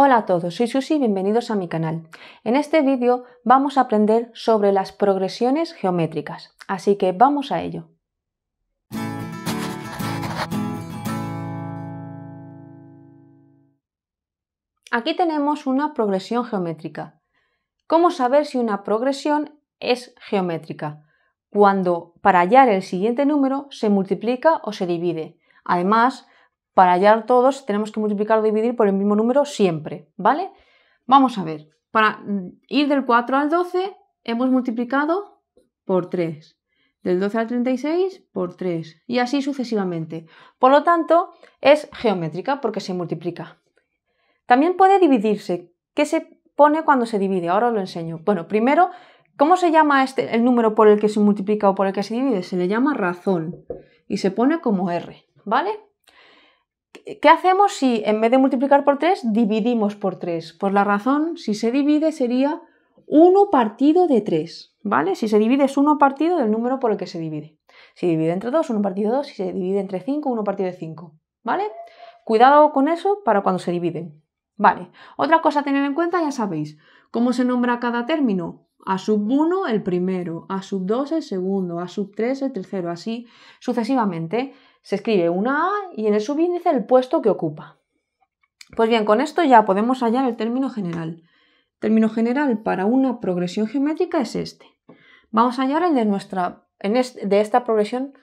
Hola a todos, soy Susi y bienvenidos a mi canal. En este vídeo vamos a aprender sobre las progresiones geométricas, así que vamos a ello. Aquí tenemos una progresión geométrica. ¿Cómo saber si una progresión es geométrica? Cuando para hallar el siguiente número se multiplica o se divide. Además, para hallar todos tenemos que multiplicar o dividir por el mismo número siempre, ¿vale? Vamos a ver, para ir del 4 al 12 hemos multiplicado por 3, del 12 al 36 por 3 y así sucesivamente. Por lo tanto, es geométrica porque se multiplica. También puede dividirse. ¿Qué se pone cuando se divide? Ahora os lo enseño. Bueno, primero, ¿cómo se llama el número por el que se multiplica o por el que se divide? Se le llama razón y se pone como R, ¿vale? ¿Qué hacemos si en vez de multiplicar por 3 dividimos por 3? Pues la razón, si se divide, sería 1 partido de 3, ¿vale? Si se divide es 1 partido del número por el que se divide. Si divide entre 2, 1 partido de 2. Si se divide entre 5, 1 partido de 5, ¿vale? Cuidado con eso para cuando se dividen. Vale, otra cosa a tener en cuenta, ya sabéis, ¿cómo se nombra cada término? A sub 1 el primero, a sub 2 el segundo, a sub 3 el tercero, así sucesivamente. Se escribe una A y en el subíndice el puesto que ocupa. Pues bien, con esto ya podemos hallar el término general. El término general para una progresión geométrica es este. Vamos a hallar el de esta progresión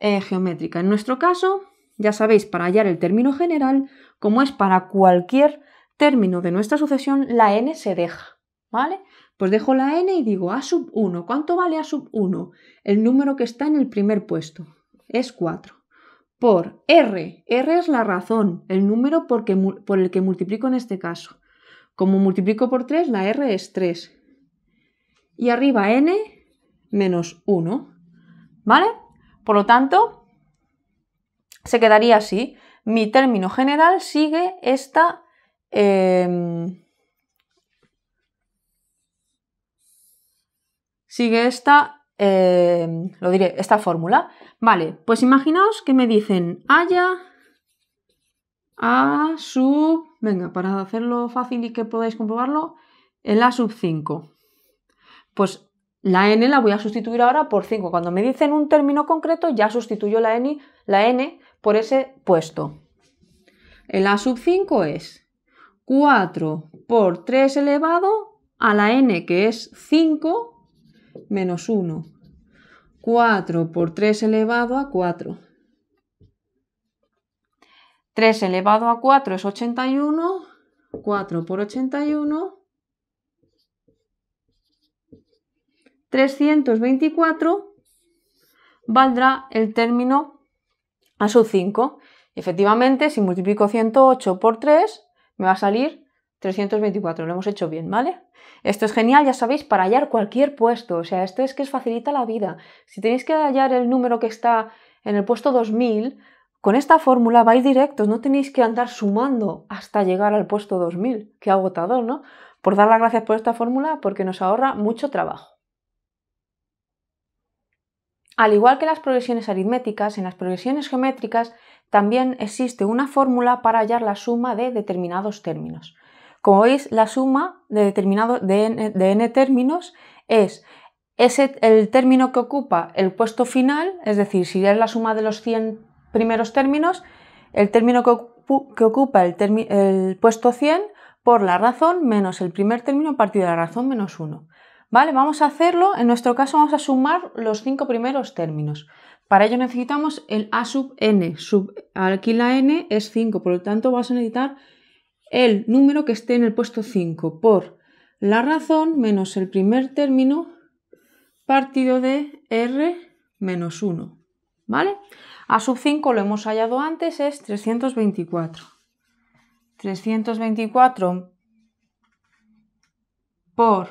geométrica. En nuestro caso, ya sabéis, para hallar el término general, como es para cualquier término de nuestra sucesión, la n se deja, ¿vale? Pues dejo la n y digo a sub 1. ¿Cuánto vale a sub 1? El número que está en el primer puesto es 4. Por R. R es la razón, el número por el que multiplico en este caso. Como multiplico por 3, la R es 3. Y arriba N menos 1. ¿Vale? Por lo tanto, se quedaría así. Mi término general sigue esta esta fórmula. Vale, pues imaginaos que me dicen haya a sub, venga, para hacerlo fácil y que podáis comprobarlo, el a sub 5. Pues la n la voy a sustituir ahora por 5. Cuando me dicen un término concreto, ya sustituyo la n por ese puesto. El a sub 5 es 4 por 3 elevado a la n, que es 5, menos 1. 4 por 3 elevado a 4. 3 elevado a 4 es 81. 4 por 81. 324 valdrá el término a sub 5. Efectivamente, si multiplico 108 por 3, me va a salir 324, lo hemos hecho bien, ¿vale? Esto es genial, ya sabéis, para hallar cualquier puesto. O sea, esto es que os facilita la vida. Si tenéis que hallar el número que está en el puesto 2000, con esta fórmula vais directos, no tenéis que andar sumando hasta llegar al puesto 2000. Qué agotador, ¿no? Por dar las gracias por esta fórmula, porque nos ahorra mucho trabajo. Al igual que las progresiones aritméticas, en las progresiones geométricas también existe una fórmula para hallar la suma de determinados términos. Como veis, la suma de n términos es el término que ocupa el puesto final, es decir, si es la suma de los 100 primeros términos, el término que ocupa el puesto 100 por la razón menos el primer término partido de la razón menos 1. ¿Vale? Vamos a hacerlo, en nuestro caso vamos a sumar los 5 primeros términos. Para ello necesitamos el a sub n, aquí la n es 5, por lo tanto vas a necesitar el número que esté en el puesto 5 por la razón menos el primer término partido de R menos 1, ¿vale? A sub 5 lo hemos hallado antes, es 324. 324 por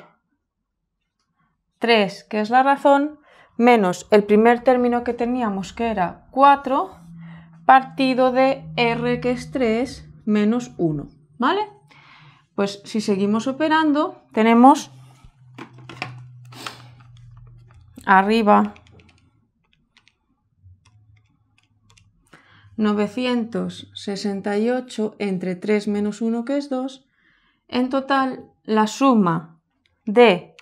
3, que es la razón, menos el primer término que teníamos, que era 4, partido de R, que es 3, menos 1. ¿Vale? Pues si seguimos operando, tenemos arriba 968 entre 3 menos 1, que es 2, En total, la suma de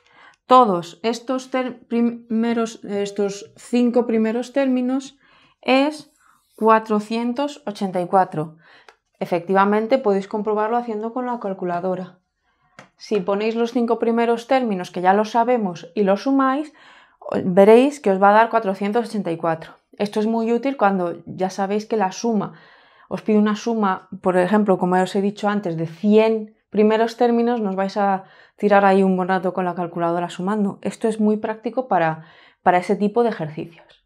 todos estos estos cinco primeros términos es 484. Efectivamente, podéis comprobarlo haciendo con la calculadora. Si ponéis los 5 primeros términos, que ya los sabemos, y los sumáis, veréis que os va a dar 484. Esto es muy útil cuando ya sabéis que la suma, os pide una suma, por ejemplo, como os he dicho antes, de 100 primeros términos, nos vais a tirar ahí un buen rato con la calculadora sumando. Esto es muy práctico para ese tipo de ejercicios.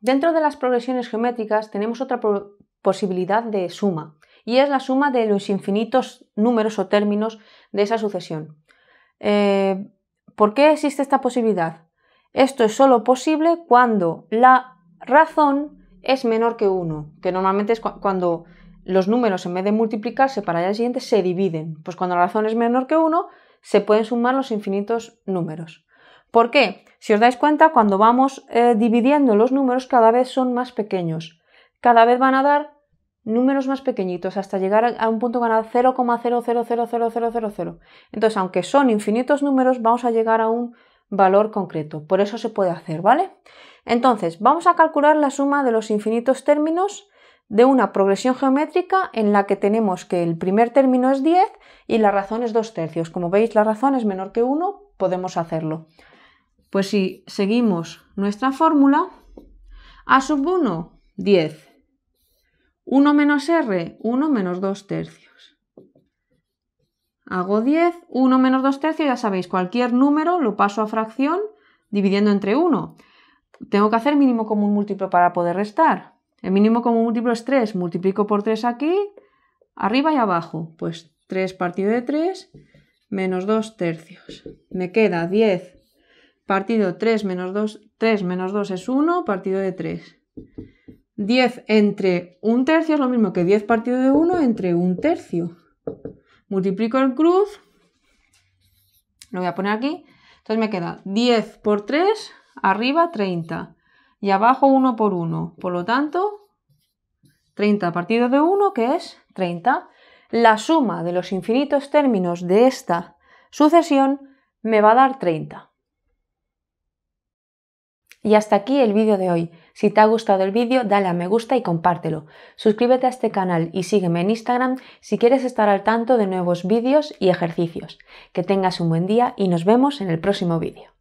Dentro de las progresiones geométricas tenemos otra posibilidad de suma, y es la suma de los infinitos números o términos de esa sucesión. ¿Por qué existe esta posibilidad? Esto es solo posible cuando la razón es menor que 1, que normalmente es cuando los números, en vez de multiplicarse para allá al siguiente, se dividen. Pues cuando la razón es menor que 1, se pueden sumar los infinitos números. ¿Por qué? Si os dais cuenta, cuando vamos dividiendo los números, cada vez son más pequeños. Cada vez van a dar números más pequeñitos, hasta llegar a un punto que van a 0,000000. Entonces, aunque son infinitos números, vamos a llegar a un valor concreto. Por eso se puede hacer, ¿vale? Entonces, vamos a calcular la suma de los infinitos términos de una progresión geométrica en la que tenemos que el primer término es 10 y la razón es 2/3. Como veis, la razón es menor que 1, podemos hacerlo. Pues si seguimos nuestra fórmula, a sub 1, 10. 1 menos r, 1 menos 2/3. Hago 10, 1 menos 2/3, ya sabéis, cualquier número lo paso a fracción dividiendo entre 1. Tengo que hacer mínimo común múltiplo para poder restar. El mínimo común múltiplo es 3, multiplico por 3 aquí, arriba y abajo. Pues 3 partido de 3 menos 2/3. Me queda 10 partido 3 menos 2 es 1, partido de 3. 10 entre 1/3 es lo mismo que 10 partido de 1 entre 1/3. Multiplico el cruz, lo voy a poner aquí, entonces me queda 10 por 3, arriba 30. Y abajo 1 por 1, por lo tanto 30 partido de 1, que es 30. La suma de los infinitos términos de esta sucesión me va a dar 30. Y hasta aquí el vídeo de hoy. Si te ha gustado el vídeo, dale a me gusta y compártelo. Suscríbete a este canal y sígueme en Instagram si quieres estar al tanto de nuevos vídeos y ejercicios. Que tengas un buen día y nos vemos en el próximo vídeo.